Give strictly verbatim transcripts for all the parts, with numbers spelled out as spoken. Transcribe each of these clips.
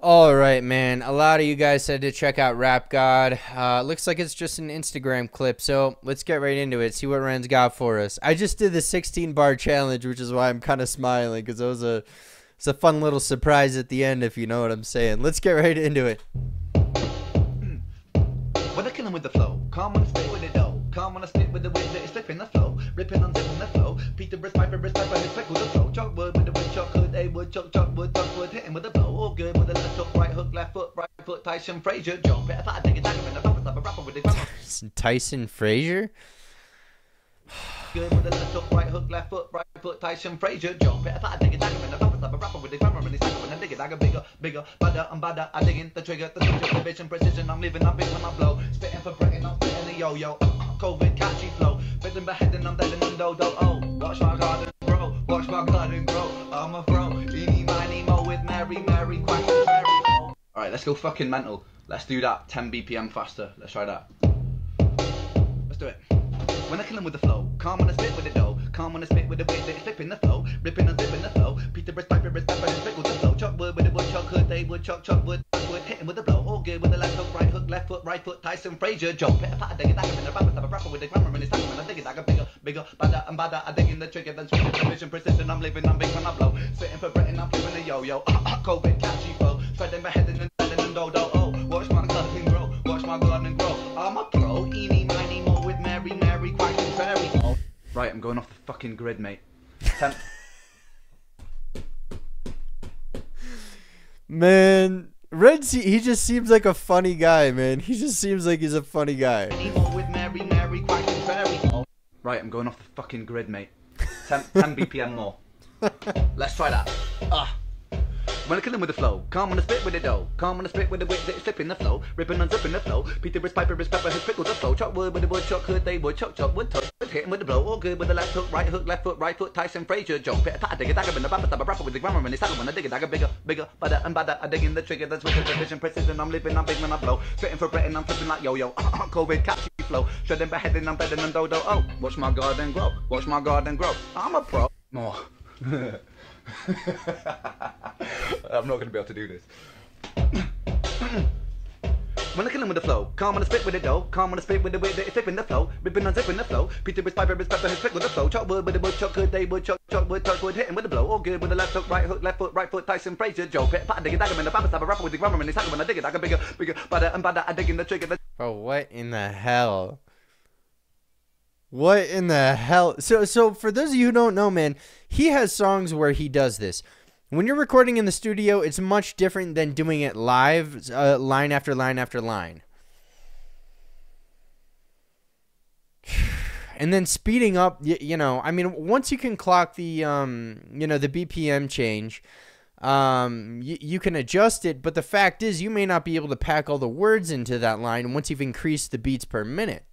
All right, man. A lot of you guys said to check out Rap God. Uh, looks like it's just an Instagram clip, so let's get right into it. See what Ren's got for us. I just did the sixteen bar challenge, which is why I'm kind of smiling, because it was a it's a fun little surprise at the end, if you know what I'm saying. Let's get right into it. When I kill him with the flow, calm on the spit with the dough, calm on the spit with the wind that is flipping the flow, ripping on zipping the flow. Peter Piper, Piper, it's like with the flow, chalkwood with the wood, chalkwood, a wood, chalk, chalkwood, chalkwood, hitting with the blow, all good with the left hook, right hook, left foot, right foot, Tyson Frazier, jump it, I take a dagger in the top, like a rapper with the Tyson Frazier? Good with the left hook, right hook, left foot, right foot, Tyson Frazier, jump it, I dig a dagger in the top, like a rapper with the grammar, and he's like when I dig it, I go bigger, bigger, badder and badder, I dig in the trigger, the switch, the vision, precision, I'm living, I'm big when I blow, spitting for Britain, I'm spitting the yo-yo, COVID, catchy flow, bitten beheading, I'm dead in the dodo, oh, watch my garden grow, watch my garden grow, I'm a throw, eeny, miny, mo with Mary, Mary, quack, Mary, oh. Alright, let's go fucking mental, let's do that, ten B P M faster, let's try that, let's do it. When I kill him with the flow, calm on a spit with the dough, calm on a spit with the weight that is flipping the flow, ripping and zipping the flow, Peter Piper, Piper, Piper, Piper, with the flow, chop wood with the wood, chalk hood, they wood, chalk, chalk wood, wood, hitting with the blow, all good with the left hook, right hook, left foot, right foot, Tyson Frazier, jump, pit a pat, I dig it, I can a rapper, have a rapper with the grammar and his time, and I dig it, I go bigger, bigger, badder and badder, I dig in the trigger, then switch the vision, precision, I'm living, I'm big when I blow, sitting for Britain, I'm flipping a yo-yo, ah, ah, COVID, catchy flow, treading my head in and telling and do-do, oh, watch my garden grow, watch my garden grow, I'm a pro, eeny, miny, mo with Mary, Mary. Right, I'm going off the fucking grid, mate. Ten man, Red, he just seems like a funny guy, man. He just seems like he's a funny guy. Right, I'm going off the fucking grid, mate. ten B P M more. Let's try that. Ah. When I kill him with the flow, calm on a spit with the dough, calm on a spit with the wit that is flipping the flow, ripping and zipping the flow, Peter is Piper, is Pepper, his pickle the flow, chop wood with the wood, chalk hood, they wood, chop, chop, wood, touch, hitting with the blow, all good with the left hook, right hook, left foot, right foot, Tyson Frazier, jump, pit a pat, I dig a dagger in the rapper, a rapper with the grammar and his talent, when I dig a dagger, bigger, bigger, badder and badder, I dig in the trigger, that's with the vision, precision, I'm living, I'm big when I blow, fitting for Britain, I'm flipping like yo-yo, COVID, catchy flow, shredding, beheading, I'm bedding and dodo, oh, watch my garden grow, watch my garden grow, I'm a pro. More. I'm not going to be able to do this. When I kill him with the flow, calm on the spit with the dough, calm on the spit with the way that it's flipping the flow, ripping and zipping the flow, Peter is Piper, is Pepper, his pick with the flow, chop wood with the wood, chalk hood, they wood, chalk, chalk wood, touch wood, hitting with the blow, all good with the left hook, right hook, left foot, right foot, Tyson Frazier, Joe, pit, pat, I dig it, dagger in the papper, stab a rapper with the grammar and his hacker when I dig it, I go bigger, bigger, badder and badder, I dig in the trigger. Bro, what in the hell? What in the hell? So, so for those of you who don't know, man, he has songs where he does this. When you're recording in the studio, it's much different than doing it live, uh, line after line after line. And then speeding up, you, you know, I mean, once you can clock the, um, you know, the B P M change, um, you, you can adjust it. But the fact is, you may not be able to pack all the words into that line once you've increased the beats per minute.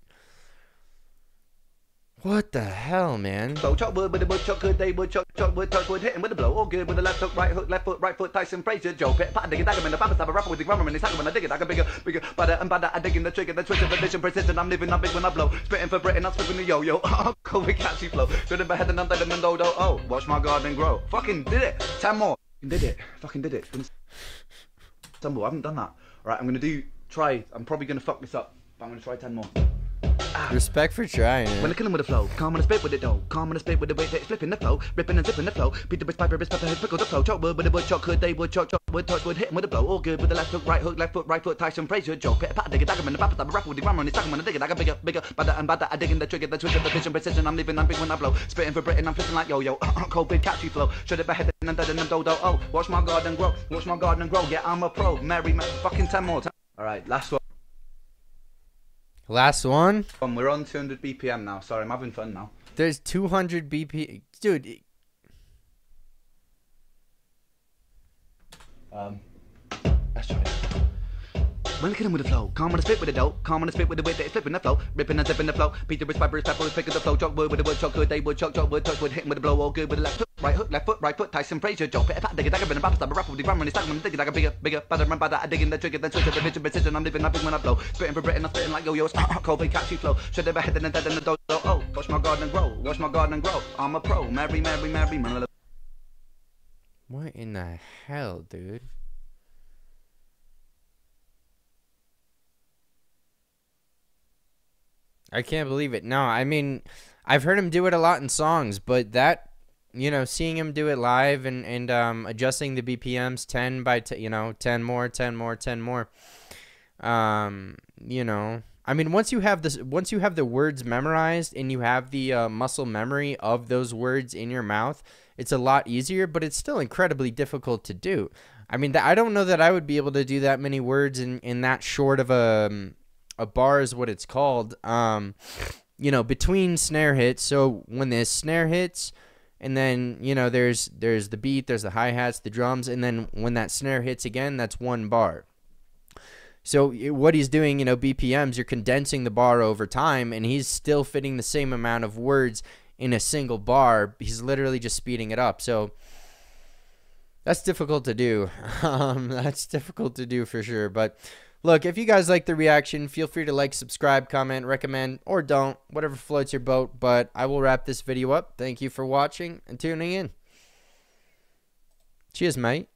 What the hell, man? So chop wood with the wood, chalk hood, they wood, chalk, chalk wood, touch wood, hitting with the blow, all good with the left hook, right hook, left foot, right foot, Tyson Frazier, Joe, pit, pat, I dig a dagger in the papper, stab a rapper with the grammar and his hacker when I dig it, I go bigger, bigger, badder and badder, I dig in the trigger, the twist of addition, persistent, I'm living, I'm big when I blow, spitting for Britain, I'm spitting the yo-yo, oh, COVID catchy flow, shouldn't be heading, I'm dead in the dodo, oh, watch my garden grow, fucking did it, ten more, did it, fucking did it, ten more, I haven't done that, alright, I'm gonna do, try, I'm probably gonna fuck this up, but I'm gonna try ten more. Ah. Respect for trying. When I kill him with the flow, calm on a spit with the dough, calm on a spit with the way that it's flipping the flow, ripping and zipping the flow, Peter is Piper, is Pepper, his pickle the flow, chop wood with the wood, chalk hood, they wood, chalk, chalk wood, touch wood, hit him with the blow, all good with the left hook, right hook, left foot, right foot, Tyson Frazier, Joe, pit a pat, dig a dagger in the papper, stab a rapper with the grammar and his hacker when I dig it, I go bigger, bigger, badder and badder, I dig in the trigger, the twist of the vision, precision, I'm living, I'm big when I blow, spitting for Britain, I'm flipping like yo-yo, cold, big, catchy flow, shut it beheaded and dead and I'm dodo, oh, watch my garden grow, watch my garden grow, yeah, I'm a pro, Mary, Mary fucking ten more time. Alright, last one. Last one. We're on two hundred B P M now. Sorry, I'm having fun now. There's two hundred B P M. Dude. Um, let's try it. When I kill him with the flow, calm on the spit with the dough, calm on the spit with the way that it's flipping the flow, ripping and zipping the flow, Peter is Piper, is Pepper, is picking the flow, chalk wood with the wood, chalk hood, they wood, chalk, chalk wood, touch wood, hitting with the blow, all good with the left hook, right hook, left foot, right foot, Tyson Frazier, jump, pit a pat, dig a dagger in the papper, stab a rapper with the grammar and his hacker when I dig it, I go bigger, bigger, badder and badder, I dig in the trigger, then switch up the vision, precision, I'm living, I'm big when I blow, spitting for Britain, I'm spitting like yo-yos, COVID, catchy flow, should ever head in and dead in the dodo, oh, watch my garden grow, watch my garden grow, I'm a pro, Mary, Mary, Mary, Mary. What in the hell, dude? I can't believe it. No, I mean, I've heard him do it a lot in songs, but that, you know, seeing him do it live and, and um, adjusting the B P Ms ten by ten, you know, ten more, ten more, ten more. Um, you know, I mean, once you have this, once you have the words memorized and you have the uh, muscle memory of those words in your mouth, it's a lot easier, but it's still incredibly difficult to do. I mean, I don't know that I would be able to do that many words in, in that short of a, a bar is what it's called, um, you know, between snare hits. So when this snare hits and then, you know, there's, there's the beat, there's the hi-hats, the drums, and then when that snare hits again, that's one bar. So what he's doing, you know, B P Ms, you're condensing the bar over time, and he's still fitting the same amount of words in a single bar. He's literally just speeding it up. So that's difficult to do. Um, that's difficult to do for sure. But look, if you guys like the reaction, feel free to like, subscribe, comment, recommend, or don't, whatever floats your boat. But I will wrap this video up. Thank you for watching and tuning in. Cheers, mate.